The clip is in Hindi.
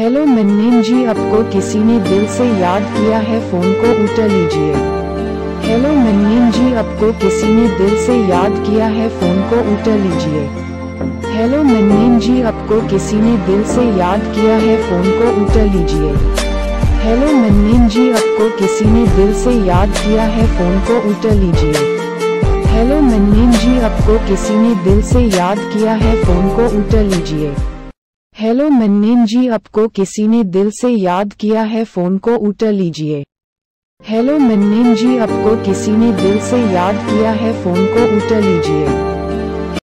हेलो मन्नेम जी, आपको किसी ने दिल से याद किया है, फोन को उठा लीजिए। हेलो मन्नेम जी, आपको किसी ने दिल से याद किया है, फोन को उठा लीजिए। हेलो मन्नेम जी, आपको किसी ने दिल से याद किया है, फोन को उठा लीजिए। हेलो मन्नेम जी, आपको किसी ने दिल से याद किया है, फोन को उठा लीजिए। हेलो मन्नेम जी, आपको किसी ने दिल से याद किया है, फोन को उठा लीजिए। हेलो मन्नेम जी, आपको किसी ने दिल से याद किया है, फोन को उठा लीजिए। हेलो मन्नेम जी, आपको किसी ने दिल से याद किया है, फोन को उठा लीजिए।